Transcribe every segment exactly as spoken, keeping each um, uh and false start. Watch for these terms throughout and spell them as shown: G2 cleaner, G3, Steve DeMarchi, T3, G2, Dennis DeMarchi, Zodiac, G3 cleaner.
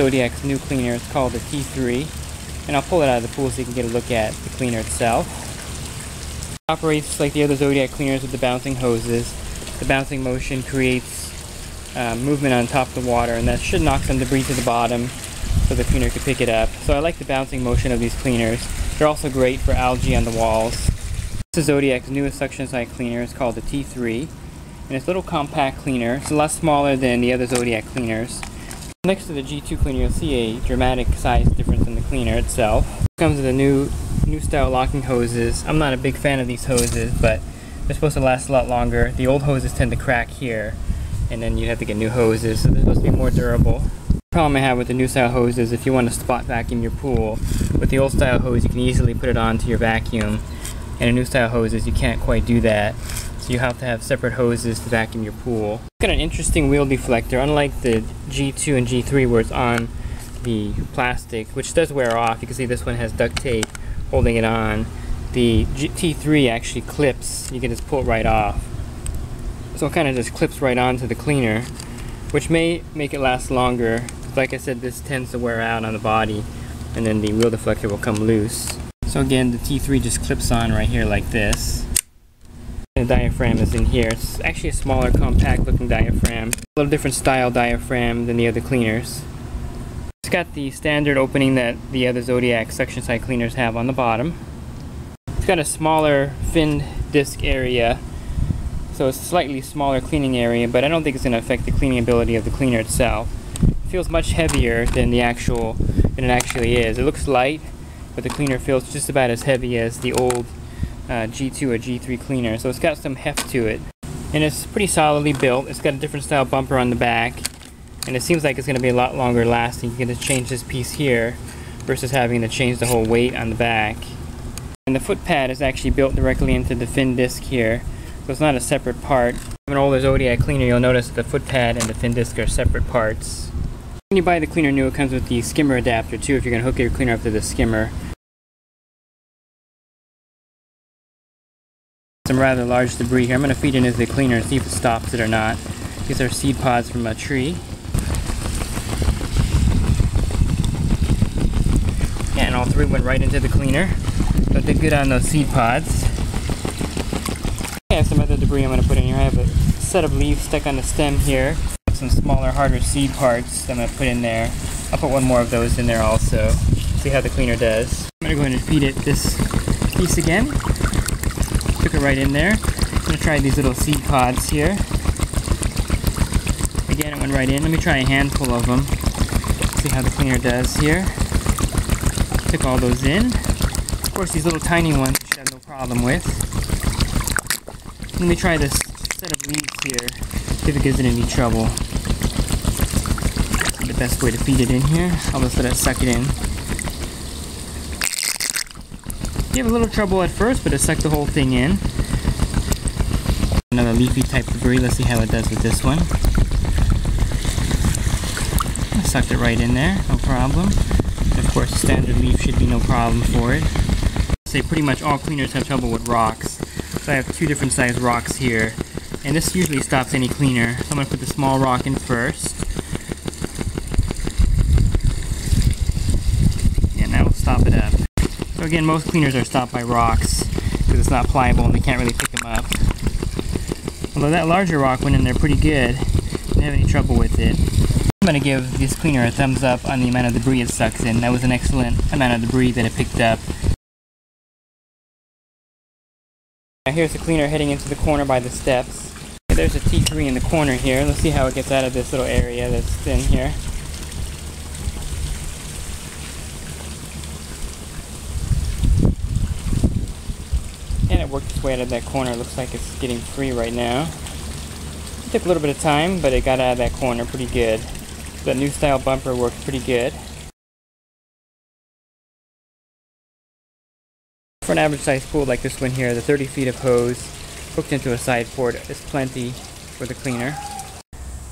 Zodiac's new cleaner. It's called the T three, and I'll pull it out of the pool so you can get a look at the cleaner itself. It operates like the other Zodiac cleaners with the bouncing hoses. The bouncing motion creates uh, movement on top of the water, and that should knock some debris to the bottom so the cleaner could pick it up. So I like the bouncing motion of these cleaners. They're also great for algae on the walls. This is Zodiac's newest suction side cleaner. It's called the T three, and it's a little compact cleaner. It's a lot smaller than the other Zodiac cleaners. Next to the G two cleaner, you'll see a dramatic size difference in the cleaner itself. Here comes with the new, new style locking hoses. I'm not a big fan of these hoses, but they're supposed to last a lot longer. The old hoses tend to crack here, and then you have to get new hoses, so they're supposed to be more durable. The problem I have with the new style hose is if you want to spot vacuum your pool, with the old style hose you can easily put it onto your vacuum. And a new style hoses, you can't quite do that, so you have to have separate hoses to vacuum your pool. It's got an interesting wheel deflector, unlike the G two and G three where it's on the plastic, which does wear off. You can see this one has duct tape holding it on. The T three actually clips, you can just pull it right off. So it kind of just clips right onto the cleaner, which may make it last longer. Like I said, this tends to wear out on the body, and then the wheel deflector will come loose. So again, the T three just clips on right here like this. And the diaphragm is in here. It's actually a smaller, compact looking diaphragm. A little different style diaphragm than the other cleaners. It's got the standard opening that the other Zodiac suction side cleaners have on the bottom. It's got a smaller finned disc area, so it's a slightly smaller cleaning area, but I don't think it's going to affect the cleaning ability of the cleaner itself. It feels much heavier than the actual, than it actually is. It looks light, but the cleaner feels just about as heavy as the old uh, G two or G three cleaner, so it's got some heft to it. And it's pretty solidly built. It's got a different style bumper on the back, and it seems like it's going to be a lot longer lasting. You can just change this piece here versus having to change the whole weight on the back. And the foot pad is actually built directly into the fin disc here, so it's not a separate part. If you have an older Zodiac cleaner, you'll notice that the foot pad and the fin disc are separate parts. When you buy the cleaner new, it comes with the skimmer adapter too, if you're going to hook your cleaner up to the skimmer. Some rather large debris here. I'm going to feed it into the cleaner and see if it stops it or not. These are seed pods from a tree. Yeah, and all three went right into the cleaner. So it did good on those seed pods. I have some other debris I'm going to put in here. I have a set of leaves stuck on the stem here. Some smaller, harder seed parts that I'm going to put in there. I'll put one more of those in there also. See how the cleaner does. I'm going to go ahead and feed it this piece again. Took it right in there. I'm going to try these little seed pods here. Again, it went right in. Let me try a handful of them. See how the cleaner does here. Took all those in. Of course, these little tiny ones I have no problem with. Let me try this set of leaves here. See if it gives it any trouble. The best way to feed it in here. I'll just let it suck it in. You have a little trouble at first, but it sucked the whole thing in. Another leafy type debris. Let's see how it does with this one. I sucked it right in there, no problem. And of course, standard leaf should be no problem for it. I'd say pretty much all cleaners have trouble with rocks. So I have two different size rocks here, and this usually stops any cleaner. So I'm going to put the small rock in first. And that will stop it up. So again, most cleaners are stopped by rocks because it's not pliable and they can't really pick them up. Although that larger rock went in there pretty good. Didn't have any trouble with it. I'm going to give this cleaner a thumbs up on the amount of debris it sucks in. That was an excellent amount of debris that it picked up. Now here's the cleaner heading into the corner by the steps. Okay, there's a T three in the corner here. Let's see how it gets out of this little area that's thin here. And it worked its way out of that corner. It looks like it's getting free right now. It took a little bit of time, but it got out of that corner pretty good. The new style bumper worked pretty good. For an average size pool like this one here, the thirty feet of hose hooked into a side port is plenty for the cleaner.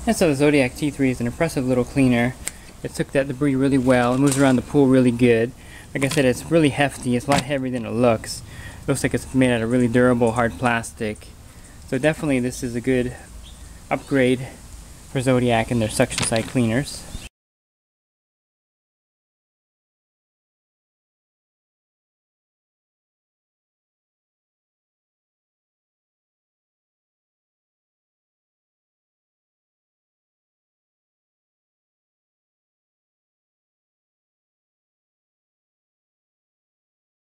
And so the Zodiac T three is an impressive little cleaner. It took that debris really well. It moves around the pool really good. Like I said, it's really hefty. It's a lot heavier than it looks. It looks like it's made out of really durable hard plastic. So definitely this is a good upgrade for Zodiac and their suction side cleaners.